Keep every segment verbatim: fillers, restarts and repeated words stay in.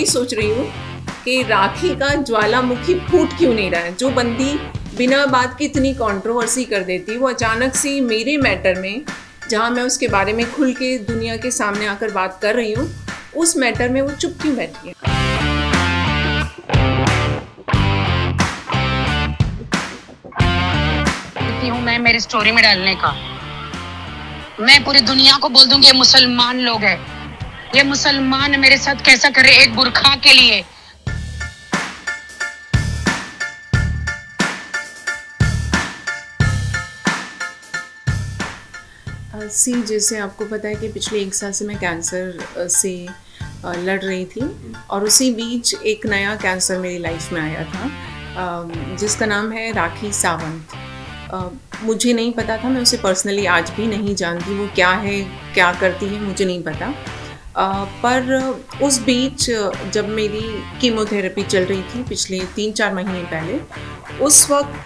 यही सोच रही हूँ कि राखी का ज्वालामुखी फूट क्यों नहीं रहा है। जो बंदी बिना बात की इतनी कंट्रोवर्सी कर देती, वो अचानक से मेरे मैटर में, जहाँ मैं उसके बारे में खुल के दुनिया के सामने आकर बात कर रही हूँ, उस मैटर में वो चुप क्यों बैठी है। हूँ मैं मेरी स्टोरी में डालने का, मैं पूरी दुनिया को बोल दूंगी ये मुसलमान लोग हैं, ये मुसलमान मेरे साथ कैसा कर रहे एक बुरखा के लिए। सी जैसे आपको पता है कि पिछले एक साल से मैं कैंसर से लड़ रही थी और उसी बीच एक नया कैंसर मेरी लाइफ में आया था जिसका नाम है राखी सावंत। Uh, मुझे नहीं पता था, मैं उसे पर्सनली आज भी नहीं जानती, वो क्या है क्या करती है मुझे नहीं पता। uh, पर उस बीच जब मेरी कीमोथेरेपी चल रही थी पिछले तीन चार महीने पहले, उस वक्त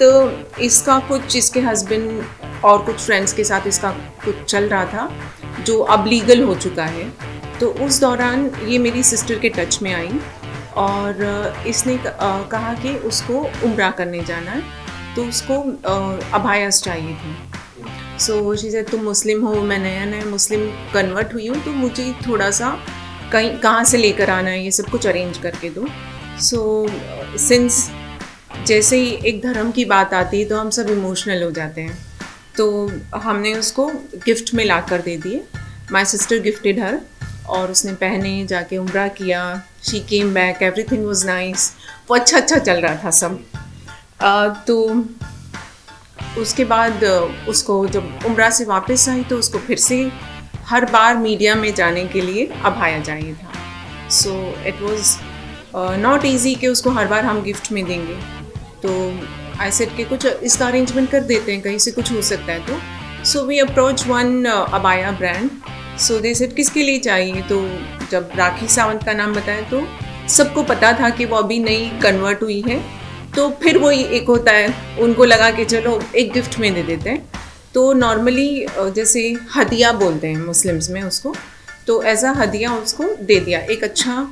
इसका कुछ इसके हस्बैंड और कुछ फ्रेंड्स के साथ इसका कुछ चल रहा था जो अब लीगल हो चुका है। तो उस दौरान ये मेरी सिस्टर के टच में आई और इसने कहा कि उसको उम्रा करने जाना है, तो उसको अभायस चाहिए थी। सो शी सेड तुम मुस्लिम हो, मैं नया नया मुस्लिम कन्वर्ट हुई हूँ, तो मुझे थोड़ा सा कहीं कहाँ से लेकर आना है ये सब कुछ अरेंज करके दो। सो सिंस जैसे ही एक धर्म की बात आती है तो हम सब इमोशनल हो जाते हैं, तो हमने उसको गिफ्ट में ला कर दे दिए। माई सिस्टर गिफ्टेड हर और उसने पहने जाके उम्रा किया। She came back, everything was nice, वो अच्छा अच्छा चल रहा था सब। तो उसके बाद उसको जब उम्रा से वापस आई तो उसको फिर से हर बार मीडिया में जाने के लिए अभाया चाहिए था। So it was not easy कि उसको हर बार हम गिफ्ट में देंगे, तो आई सेड कि कुछ इसका अरेंजमेंट कर देते हैं, कहीं से कुछ हो सकता है। तो सो वी अप्रोच वन अबाया ब्रांड, सो दे सेड किसके लिए चाहिए। तो जब राखी सावंत का नाम बताया तो सबको पता था कि वो अभी नई कन्वर्ट हुई है, तो फिर वही एक होता है, उनको लगा कि चलो एक गिफ्ट में दे देते हैं। तो नॉर्मली जैसे हदिया बोलते हैं मुस्लिम्स में उसको, तो एज अ हदिया उसको दे दिया। एक अच्छा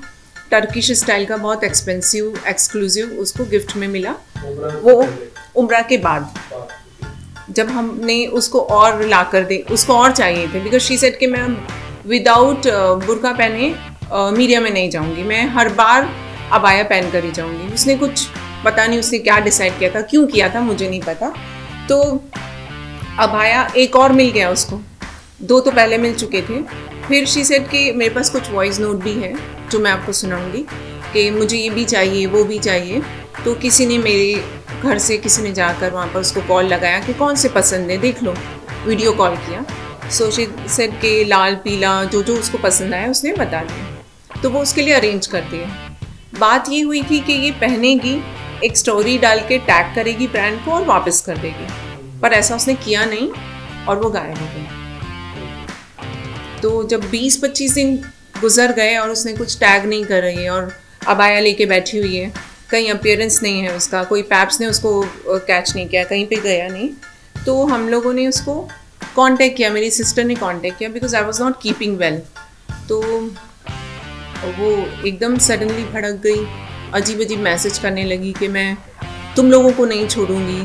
टर्किश स्टाइल का बहुत एक्सपेंसिव एक्सक्लूसिव उसको गिफ्ट में मिला। वो उम्रा के बाद जब हमने उसको और ला कर दे, उसको और चाहिए थे, बिकॉज शी सेड कि मैं विदाउट बुरका पहने मीडिया में नहीं जाऊँगी, मैं हर बार अबाया पहन कर ही जाऊँगी। उसने कुछ पता नहीं उसने क्या डिसाइड किया था, क्यों किया था मुझे नहीं पता। तो अभाया एक और मिल गया उसको, दो तो पहले मिल चुके थे। फिर शी सेड कि मेरे पास कुछ वॉइस नोट भी है जो मैं आपको सुनाऊंगी कि मुझे ये भी चाहिए वो भी चाहिए। तो किसी ने मेरे घर से किसी ने जाकर वहाँ पर उसको कॉल लगाया कि कौन से पसंद है देख लो, वीडियो कॉल किया। सो शी सेड कि लाल पीला जो जो उसको पसंद आया उसने बता दिया, तो वो उसके लिए अरेंज कर दिया। बात ये हुई थी कि ये पहनेगी, एक स्टोरी डाल के टैग करेगी ब्रांड को और वापस कर देगी, पर ऐसा उसने किया नहीं और वो गायब हो गई। तो जब बीस पच्चीस दिन गुजर गए और उसने कुछ टैग नहीं कर रही है और अबाया लेके बैठी हुई है, कहीं अपीयरेंस नहीं है उसका, कोई पैप्स ने उसको कैच नहीं किया, कहीं पे गया नहीं। तो हम लोगों ने उसको कांटेक्ट किया, मेरी सिस्टर ने कांटेक्ट किया, because I was not keeping well. तो वो एकदम सडनली भड़क गई, अजीब अजीब मैसेज करने लगी कि मैं तुम लोगों को नहीं छोड़ूंगी।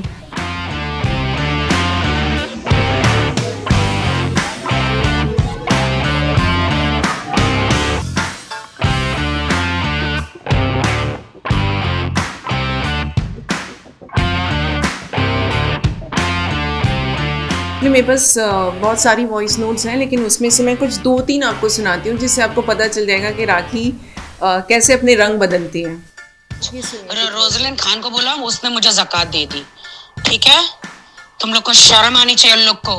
मेरे पास बहुत सारी वॉइस नोट्स हैं, लेकिन उसमें से मैं कुछ दो तीन आपको सुनाती हूँ जिससे आपको पता चल जाएगा कि राखी कैसे अपने रंग बदलती है। रोज़लिन खान को बोला, उसने मुझे ज़कात दे दी, ठीक है तुम लोग को शर्म आनी चाहिए, उन लोग को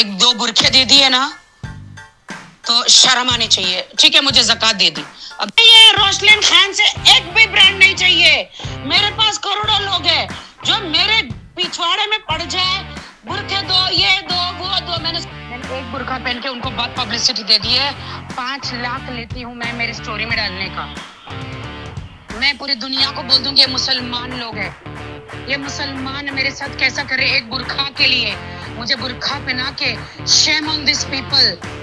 एक दो बुरखे दे दिए ना तो शर्म आनी चाहिए, ठीक है मुझे ज़कात दे दी। अब ये रोज़लिन खान से एक भी ब्रांड नहीं चाहिए, मेरे पास करोड़ों लोग हैं जो मेरे पिछवाड़े में पड़ जाए, बुरखे दो ये दो वो दो। मैंने एक बुरखा पहन के उनको बहुत पब्लिसिटी दे दी है। पाँच लाख लेती हूँ मैं मेरी स्टोरी में डालने का, मैं पूरी दुनिया को बोल दूंगी ये मुसलमान लोग हैं, ये मुसलमान मेरे साथ कैसा कर रहे एक बुरखा के लिए। मुझे बुरखा पहना के, शेम ऑन दिस पीपल।